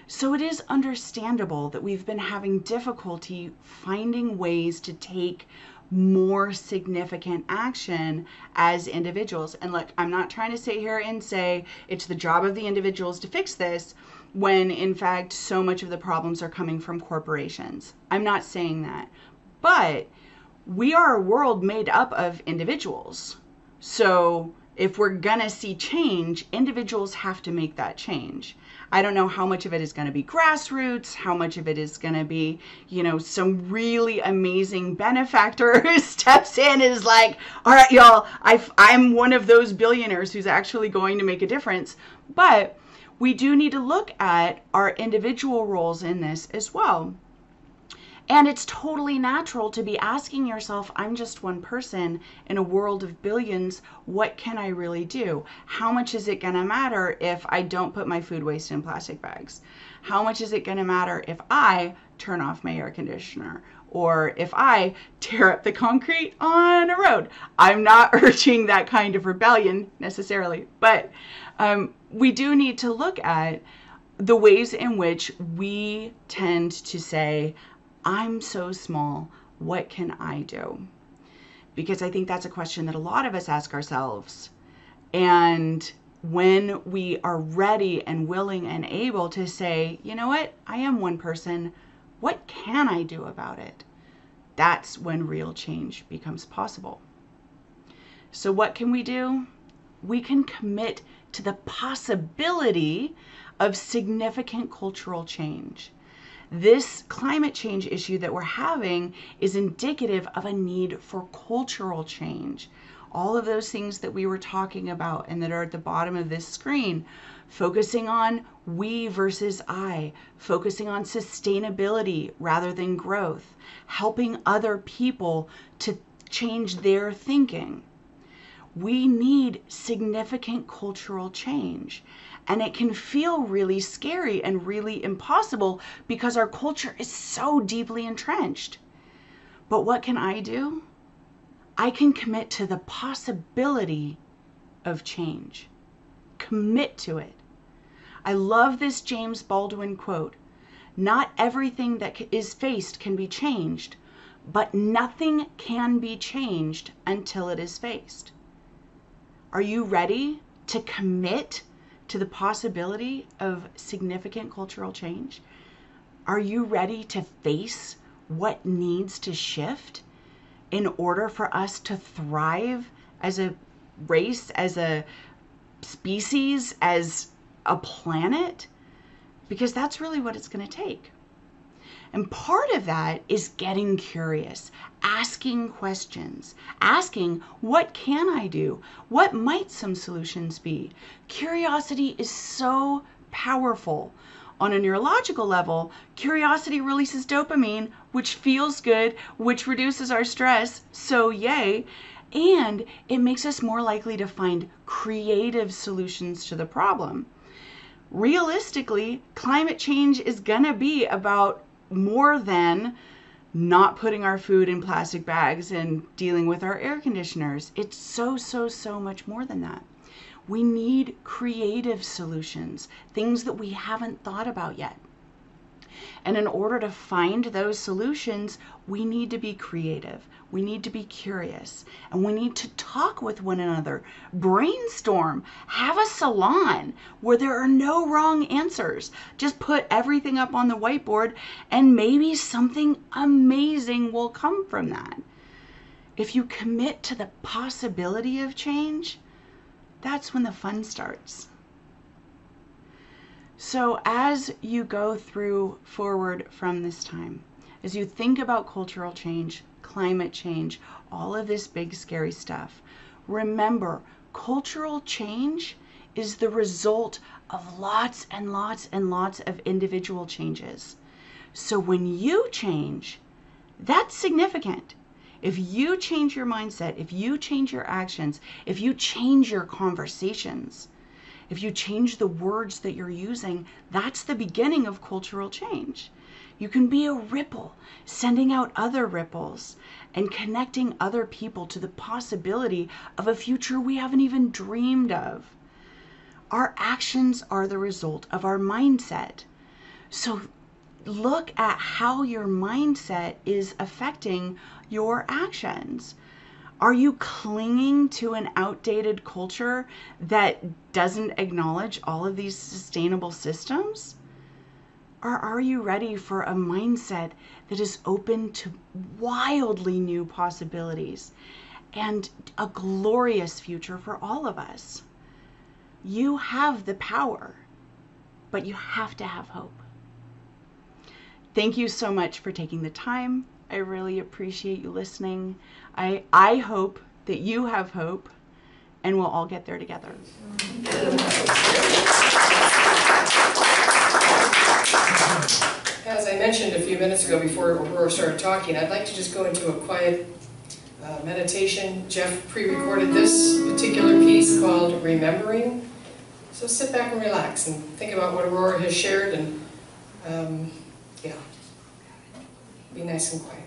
So it is understandable that we've been having difficulty finding ways to take more significant action as individuals. And look, I'm not trying to sit here and say it's the job of the individuals to fix this, when in fact so much of the problems are coming from corporations. I'm not saying that, but we are a world made up of individuals. So if we're gonna see change, individuals have to make that change. I don't know how much of it is gonna be grassroots, how much of it is gonna be, you know, some really amazing benefactor who steps in and is like, all right, y'all, I'm one of those billionaires who's actually going to make a difference. But we do need to look at our individual roles in this as well. And it's totally natural to be asking yourself, I'm just one person in a world of billions. What can I really do? How much is it going to matter if I don't put my food waste in plastic bags? How much is it going to matter if I turn off my air conditioner? Or if I tear up the concrete on a road? I'm not urging that kind of rebellion necessarily, but we do need to look at the ways in which we tend to say, I'm so small, what can I do? Because I think that's a question that a lot of us ask ourselves. And when we are ready and willing and able to say, you know what, I am one person, what can I do about it? That's when real change becomes possible. So what can we do? We can commit to the possibility of significant cultural change. This climate change issue that we're having is indicative of a need for cultural change. All of those things that we were talking about and that are at the bottom of this screen, focusing on we versus I, focusing on sustainability rather than growth, helping other people to change their thinking. We need significant cultural change, and it can feel really scary and really impossible because our culture is so deeply entrenched. But what can I do? I can commit to the possibility of change. Commit to it. I love this James Baldwin quote. Not everything that is faced can be changed, but nothing can be changed until it is faced. Are you ready to commit to the possibility of significant cultural change? Are you ready to face what needs to shift in order for us to thrive as a race, as a species, as a planet? Because that's really what it's going to take. And part of that is getting curious, asking questions, asking, what can I do? What might some solutions be? Curiosity is so powerful. On a neurological level, curiosity releases dopamine, which feels good, which reduces our stress, so yay. And it makes us more likely to find creative solutions to the problem. Realistically, climate change is gonna be about more than not putting our food in plastic bags and dealing with our air conditioners. It's so, so, so much more than that. We need creative solutions, things that we haven't thought about yet. And in order to find those solutions, we need to be creative. We need to be curious. And we need to talk with one another, brainstorm, have a salon where there are no wrong answers. Just put everything up on the whiteboard and maybe something amazing will come from that. If you commit to the possibility of change, that's when the fun starts. So as you go through forward from this time, as you think about cultural change, climate change, all of this big scary stuff, remember, cultural change is the result of lots and lots and lots of individual changes. So when you change, that's significant. If you change your mindset, if you change your actions, if you change your conversations, if you change the words that you're using, that's the beginning of cultural change. You can be a ripple, sending out other ripples and connecting other people to the possibility of a future we haven't even dreamed of. Our actions are the result of our mindset. So look at how your mindset is affecting your actions. Are you clinging to an outdated culture that doesn't acknowledge all of these sustainable systems? Or are you ready for a mindset that is open to wildly new possibilities and a glorious future for all of us? You have the power, but you have to have hope. Thank you so much for taking the time. I really appreciate you listening. I hope that you have hope, and we'll all get there together. As I mentioned a few minutes ago before Aurora started talking, I'd like to just go into a quiet meditation. Jeff pre-recorded this particular piece called Remembering. So sit back and relax and think about what Aurora has shared and yeah, be nice and quiet.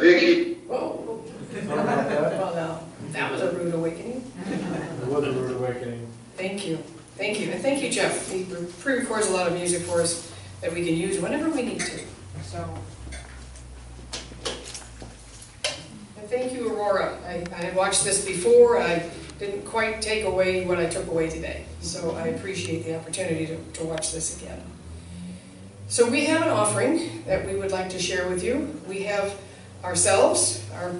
Vicki. Oh. Well, that was a rude awakening. It was a rude awakening. Thank you. Thank you. And thank you, Jeff. He pre-records a lot of music for us that we can use whenever we need to. So. And thank you, Aurora. I had watched this before. I didn't quite take away what I took away today. So I appreciate the opportunity to watch this again. So we have an offering that we would like to share with you. We have ourselves, our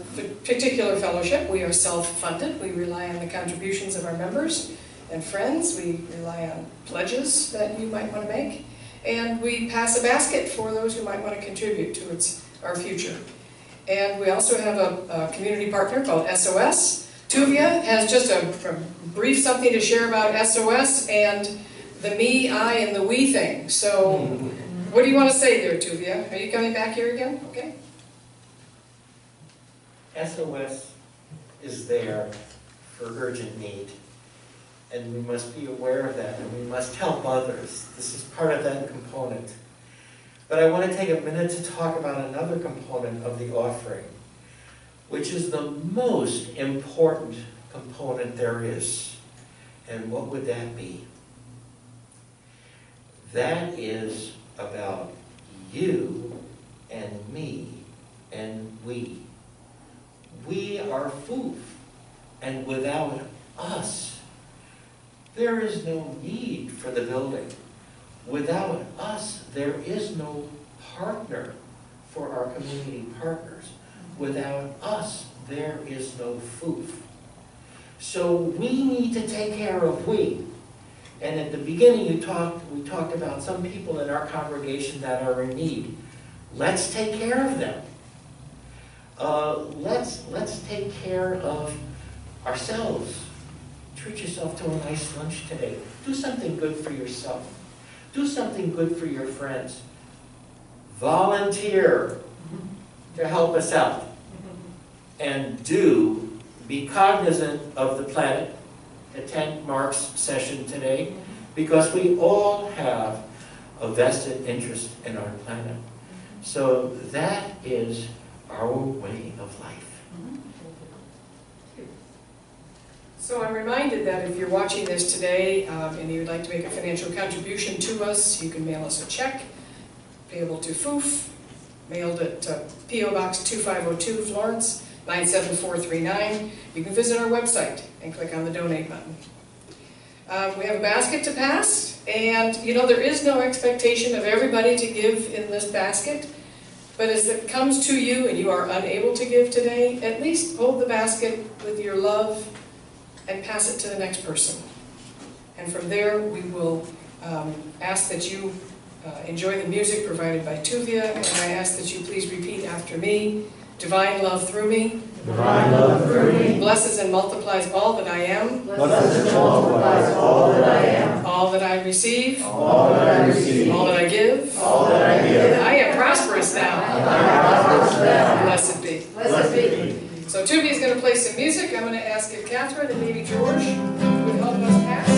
particular fellowship. We are self-funded. We rely on the contributions of our members and friends. We rely on pledges that you might want to make. And we pass a basket for those who might want to contribute towards our future. And we also have a community partner called SOS. Tuvia has just a brief something to share about SOS and the me, I, and the we thing. So what do you want to say there, Tuvia? Are you coming back here again? Okay. SOS is there for urgent need, and we must be aware of that, and we must help others. This is part of that component. But I want to take a minute to talk about another component of the offering, which is the most important component there is. And what would that be? That is about you and me and we. We are FUUF, and without us, there is no need for the building. Without us, there is no partner for our community partners. Without us, there is no FUUF. So we need to take care of we. And at the beginning, we talked about some people in our congregation that are in need. Let's take care of them. Let's take care of ourselves. Treat yourself to a nice lunch today. Do something good for yourself. Do something good for your friends. Volunteer to help us out. And be cognizant of the planet. Attend Mark's session today, because we all have a vested interest in our planet. So that is our way of life. So I'm reminded that if you're watching this today and you'd like to make a financial contribution to us, you can mail us a check, payable to FUUF, mailed at P.O. Box 2502, Florence, 97439. You can visit our website and click on the donate button. We have a basket to pass, and you know there is no expectation of everybody to give in this basket. But as it comes to you and you are unable to give today, at least hold the basket with your love and pass it to the next person. And from there, we will ask that you enjoy the music provided by Tuvia, and I ask that you please repeat after me. Divine love through me. Divine love through me. Blesses and multiplies all that I am. Blesses and multiplies all that I am. All that I receive. All that I receive. All that I give. All that I give. I am prosperous now. I am prosperous now. Blessed be. Blessed be. So Tuvia is going to play some music. I'm going to ask if Catherine and maybe George would help us pass.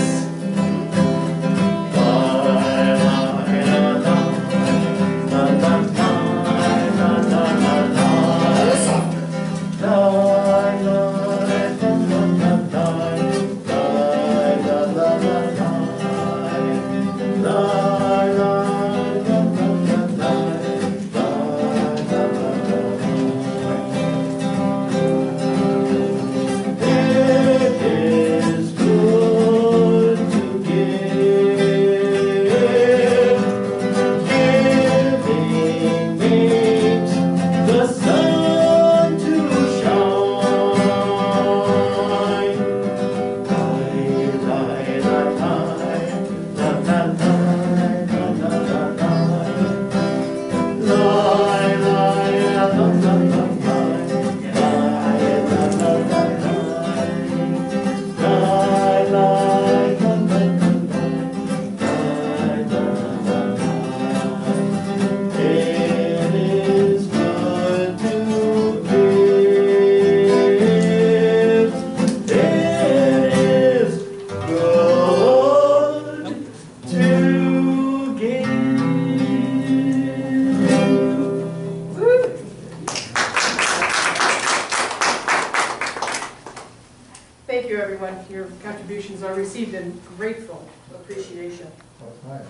received in grateful appreciation. That's nice.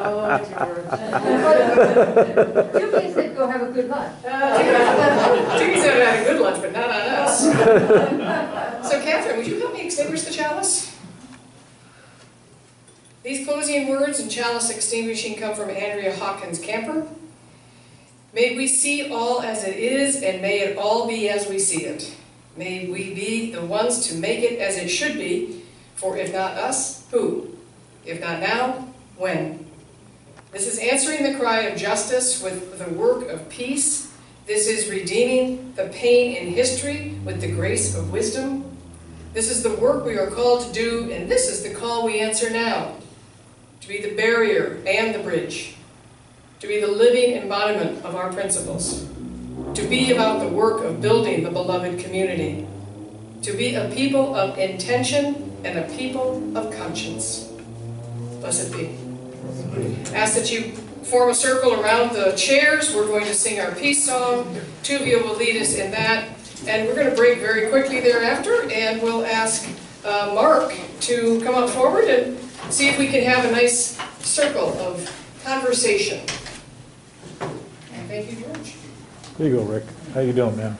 Oh, George. Tuvia said go have a good lunch. Tuvia said I had a good lunch, but not on us. So, Catherine, would you help me extinguish the chalice? These closing words and chalice extinguishing come from Andrea Hawkins Camper. May we see all as it is, and may it all be as we see it. May we be the ones to make it as it should be, for if not us, who? If not now, when? This is answering the cry of justice with the work of peace. This is redeeming the pain in history with the grace of wisdom. This is the work we are called to do, and this is the call we answer now. To be the barrier and the bridge. To be the living embodiment of our principles. To be about the work of building the beloved community. To be a people of intention and a people of conscience. Blessed be. Ask that you form a circle around the chairs. We're going to sing our peace song. Tuvia will lead us in that. And we're going to break very quickly thereafter, and we'll ask Mark to come up forward and see if we can have a nice circle of conversation. And thank you, George. There you go, Rick. How you doing, man?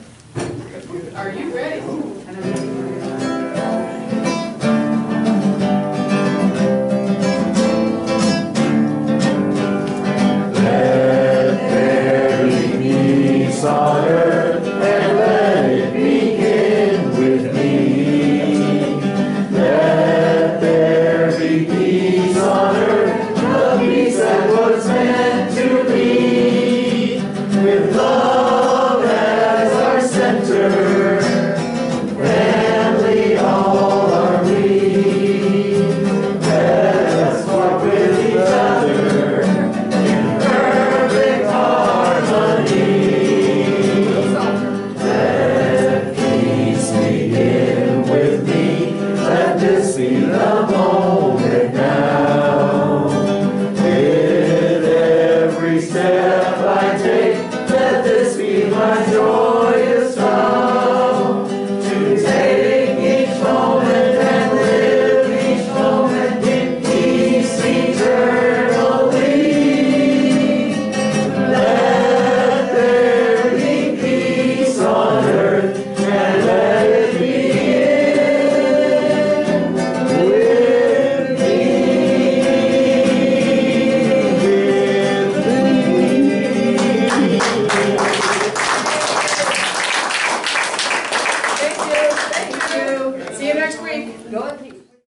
Are you ready? Let there be peace on earth, and let it begin with me. Let there be peace on earth, the peace that was meant to be. With love as our center, friendly all are we. Let us walk with each other in perfect harmony. Let peace begin with me. Let this be the moment.